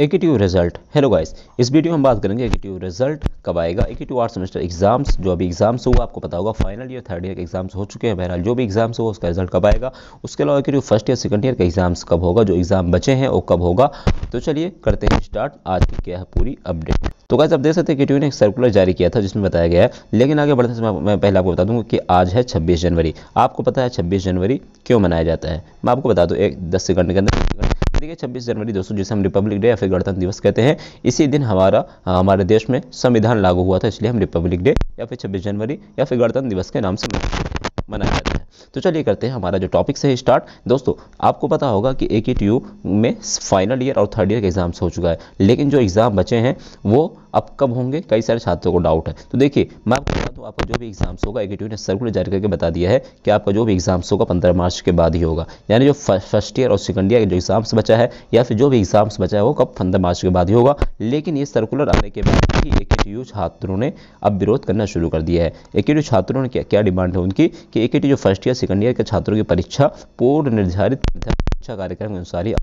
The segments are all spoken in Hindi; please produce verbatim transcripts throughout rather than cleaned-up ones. ए K T U result. Hello guys, इस वीडियो में हम बात करेंगे ए के टी यू रिजल्ट कब आएगा। ए के टी यू आठ सेमेस्टर एग्जाम्स, जो अभी एग्जाम्स हुआ आपको पता होगा, फाइनल ईयर थर्ड ईयर के एग्जाम्स हो चुके हैं। बहरहाल जो भी एग्जाम्स हुआ उसका रिजल्ट कब आएगा। उसके अलावा A K T U first year second year के एग्जाम्स कब होगा, जो एग्जाम बचे हैं वो कब होगा। तो चलिए करते हैं स्टार्ट आज की क्या है पूरी अपडेट। तो गाइस आप देख सकते हैं ए के टी यू ने एक सर्कुलर जारी किया था जिसमें बताया गया है, लेकिन आगे बढ़ते समय मैं पहले आपको बता दूंगा कि आज है छब्बीस जनवरी। आपको पता है छब्बीस जनवरी क्यों मनाया जाता है, मैं आपको बता दूँ एक दस सेकंड के अंदर। देखिए छब्बीस जनवरी दोस्तों, जिसे हम रिपब्लिक डे या फिर गणतंत्र दिवस कहते हैं, इसी दिन हमारा हमारे देश में संविधान लागू हुआ था, इसलिए हम रिपब्लिक डे या फिर छब्बीस जनवरी या फिर गणतंत्र दिवस के नाम से मनाया जाता है। तो चलिए करते हैं हमारा जो टॉपिक से स्टार्ट। दोस्तों आपको पता होगा कि ए के टी यू में फाइनल ईयर और थर्ड ईयर के एग्जाम्स हो चुका है, लेकिन जो एग्ज़ाम बचे हैं वो अब कब होंगे, कई सारे छात्रों को डाउट है। तो देखिए मैं आपको बता दूँ, आपका जो भी एग्जाम्स होगा ए के टी यू ने सर्कुलर जारी करके बता दिया है कि आपका जो भी एग्जाम्स होगा पंद्रह मार्च के बाद ही होगा। यानी जो फर्स्ट ईयर और सेकंड ईयर के जो एग्जाम्स बचा है या फिर जो भी एग्जाम्स बचा है वो कब, पंद्रह मार्च के बाद ही होगा। लेकिन ये सर्कुलर आने के बाद ही ए के टी यू छात्रों ने अब विरोध करना शुरू कर दिया है। ए के टी यू छात्रों ने क्या क्या डिमांड है उनकी कि ए के टी यू जो फर्स्ट ईयर सेकंड ईयर के छात्रों की परीक्षा पूर्व निर्धारित परीक्षा कार्यक्रम के अनुसार ही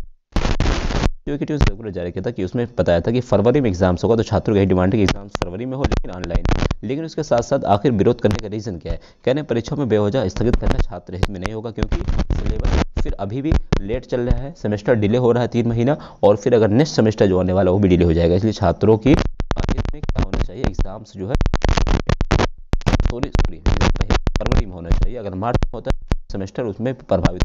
ए के टी यू सर्कुलर जारी किया था, कि उसमें बताया था कि फरवरी में एग्जाम्स होगा। तो छात्रों की यही डिमांड है कि एग्जाम्स फरवरी में हो, लेकिन ऑनलाइन। लेकिन उसके साथ साथ आखिर विरोध करने का रीज़न क्या है, कहने परीक्षा में बेवजह स्थगित करना छात्र हित में नहीं होगा, क्योंकि सिलेबस फिर अभी भी लेट चल रहा है, सेमेस्टर डिले हो रहा है तीन महीना और फिर अगर नेक्स्ट सेमेस्टर जो आने वाला वो भी डिले हो जाएगा। इसलिए छात्रों की क्या होना चाहिए, एग्जाम्स जो है सॉरी सॉरी फरवरी में होना चाहिए, अगर मार्च में होता है सेमेस्टर उसमें प्रभावित।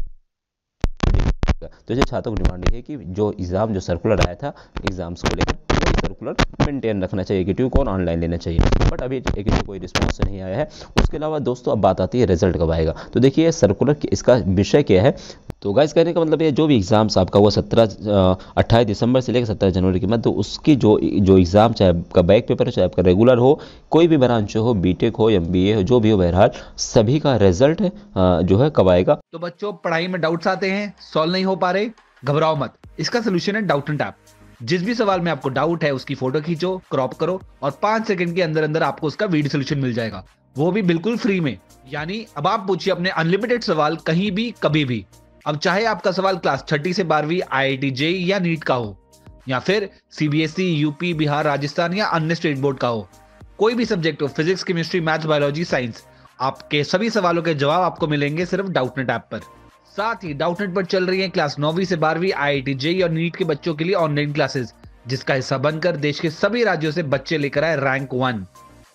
तो ये छात्रों की डिमांड है कि जो एग्जाम जो सर्कुलर आया था एग्जाम्स को लेकर वही सर्कुलर मेंटेन रखना चाहिए, ए के टी यू को ऑनलाइन लेना चाहिए। बट अभी ए के टी यू कोई रिस्पॉन्स नहीं आया है। उसके अलावा दोस्तों अब बात आती है रिजल्ट कब आएगा। तो देखिए सर्कुलर इसका विषय क्या है। तो गाइस कहने का मतलब ये जो भी एग्ज़ाम्स आपका हुआ सत्रह अट्ठाईस दिसंबर से लेकर सत्रह जनवरी के मध्य, तो उसकी जो जो एग्ज़ाम चाहे आपका बैक पेपर हो चाहे आपका रेगुलर हो, कोई भी ब्रांच हो, बीटेक हो, एमबीए हो, जो भी हो, बहरहाल सभी का रिजल्ट जो है कब आएगा। तो बच्चों पढ़ाई में डाउट्स आते हैं, सॉल्व नहीं हो पा रहे, घबराओ मत, इसका सोल्यूशन है डाउटनट ऐप। जिस भी सवाल में आपको डाउट है उसकी फोटो खींचो, क्रॉप करो और पाँच सेकंड के अंदर अंदर आपको उसका वीडियो सोल्यूशन मिल जाएगा, वो भी बिल्कुल फ्री में। यानी अब आप पूछिए अपने अनलिमिटेड सवाल कहीं भी कभी भी। अब चाहे आपका सवाल क्लास छठी से बारहवीं, आई आई टी जे ई ई या नीट का हो, या फिर C B S E, UP, Bihar, Rajasthan या अन्य स्टेट बोर्ड का हो, कोई भी सब्जेक्ट हो, physics, chemistry, maths, biology, science, आपके सभी सवालों के जवाब आपको मिलेंगे सिर्फ डाउटनेट ऐप पर। साथ ही डाउटनेट पर चल रही है क्लास नौवीं से बारहवीं, आई आई टी जे ई ई और नीट के बच्चों के लिए ऑनलाइन क्लासेस, जिसका हिस्सा बनकर देश के सभी राज्यों से बच्चे लेकर आए रैंक वन।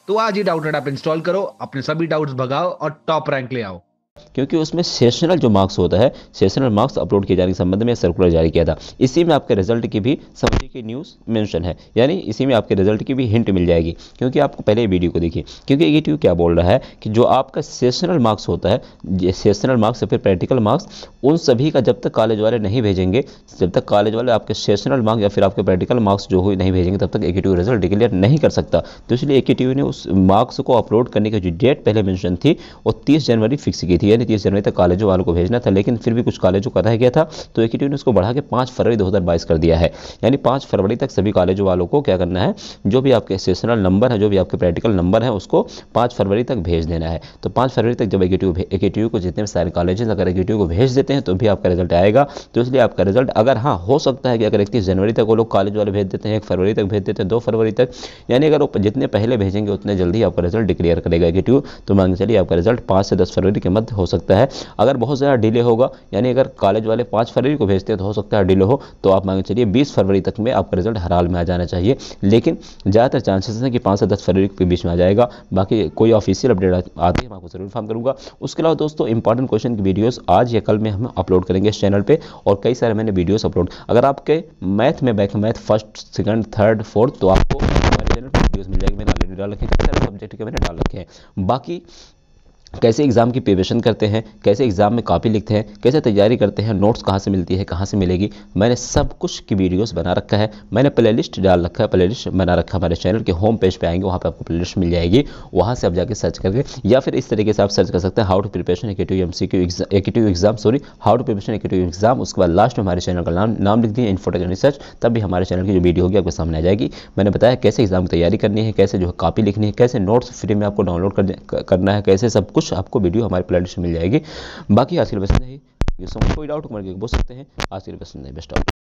तो आज ही डाउटनेट ऐप इंस्टॉल करो, अपने सभी डाउट्स भगाओ और टॉप रैंक ले आओ, क्योंकि उसमें सेशनल जो मार्क्स होता है, सेशनल मार्क्स अपलोड किए जाने के संबंध में सर्कुलर जारी किया था। इसी में आपके रिजल्ट की भी समझी की न्यूज़ मेंशन है, यानी इसी में आपके रिजल्ट की भी हिंट मिल जाएगी, क्योंकि आपको पहले वीडियो को देखिए। क्योंकि ए के टी यू क्या बोल रहा है कि जो आपका सेशनल मार्क्स होता है, सेशनल मार्क्स या फिर प्रैक्टिकल मार्क्स, उन सभी का जब तक कॉलेज वाले नहीं भेजेंगे, जब तक कॉलेज वाले आपके सेशनल मार्क्स या फिर आपके प्रैक्टिकल मार्क्स जो हुई नहीं भेजेंगे, तब तक ए K T U result declare नहीं कर सकता। तो इसलिए ए के टी यू ने उस मार्क्स को अपलोड करने की जो डेट पहले मैंशन थी वो तीस जनवरी फिक्स की थी, यानी तीस जनवरी तक कॉलेजों वालों को भेजना था, लेकिन फिर भी कुछ कॉलेजों का रह गया था। तो ए के टी यू ने उसको बढ़ा के पाँच फरवरी दो हज़ार बाईस कर दिया है, यानी पाँच फरवरी तक सभी कॉलेजों वालों को क्या करना है, जो भी आपके सेशनल नंबर है, जो भी आपके प्रैक्टिकल नंबर है, उसको पाँच फरवरी तक भेज देना है। तो पाँच फरवरी तक जब ए के टी यू को जितने सारे कॉलेजेस अगर ए के टी यू को भेज देते हैं तो भी आपका रिजल्ट आएगा। तो इसलिए आपका रिजल्ट अगर, हाँ हो सकता है कि अगर इकतीस जनवरी तक वो लोग कॉलेज वाले भेज देते हैं, एक फरवरी तक भेज देते हैं, दो फरवरी तक, यानी अगर वो जितने पहले भेजेंगे उतने जल्दी आपका रिजल्ट डिक्लेयर करेगा ए के टी यू। तो मान के चलिए आपका रिजल्ट पाँच से दस फरवरी के मध्य हो सकता है। अगर बहुत ज़्यादा डिले होगा, यानी अगर कॉलेज वाले पाँच फरवरी को भेजते हैं तो हो सकता है डिले हो, तो आप मान के चलिए बीस फरवरी तक में आपका रिजल्ट हर हाल में आ जाना चाहिए। लेकिन ज़्यादातर चांसेस हैं कि पाँच से दस फरवरी के बीच में आ जाएगा। बाकी कोई ऑफिशियल अपडेट आती है मैं आपको जरूर इन्फॉर्म करूँगा। उसके अलावा दोस्तों इंपॉर्टेंट क्वेश्चन की वीडियोज़ आज या कल में हम अपलोड करेंगे इस चैनल पर, और कई सारे मैंने वीडियोज़ अपलोड। अगर आपके मैथ में back math first second third fourth, तो आपको हमारे चैनल पर वीडियोज़ मिल जाएगी, मैंने ऑलरेडी डाल रखे हैं, सारे सब्जेक्ट के मैंने डाल रखे हैं। बाकी कैसे एग्ज़ाम की प्रिपरेशन करते हैं, कैसे एग्ज़ाम में कॉपी लिखते हैं, कैसे तैयारी करते हैं, नोट्स कहाँ से मिलती है, कहाँ से मिलेगी, मैंने सब कुछ की वीडियोस बना रखा है। मैंने प्लेलिस्ट डाल रखा है, प्लेलिस्ट बना रखा है हमारे चैनल के होम पेज पे आएंगे, वहाँ पे आपको प्लेलिस्ट मिल जाएगी, वहाँ से आप जाके सर्च करके, या फिर इस तरीके से आप सर्च कर सकते हैं how to preparation A K T U M C Q exam sorry how to preparation A K T you exam. उसके बाद लास्ट में हमारे चैनल का नाम नाम लिख दिए इन्फो टेक एंड रिसर्च, तब भी हमारे चैनल की जो वीडियो होगी आपके सामने आ जाएगी। मैंने बताया कैसे एग्जाम की तैयारी करनी है, कैसे जो है कॉपी लिखनी है, कैसे नोट्स फ्री में आपको डाउनलोड करना है, कैसे सब कुछ आपको वीडियो हमारे प्लेलिस्ट मिल जाएगी। बाकी आज के लिए बस नहीं, कोई डाउट हो तो बोल सकते हैं, आज के लिए बस नहीं, बेस्ट आउट।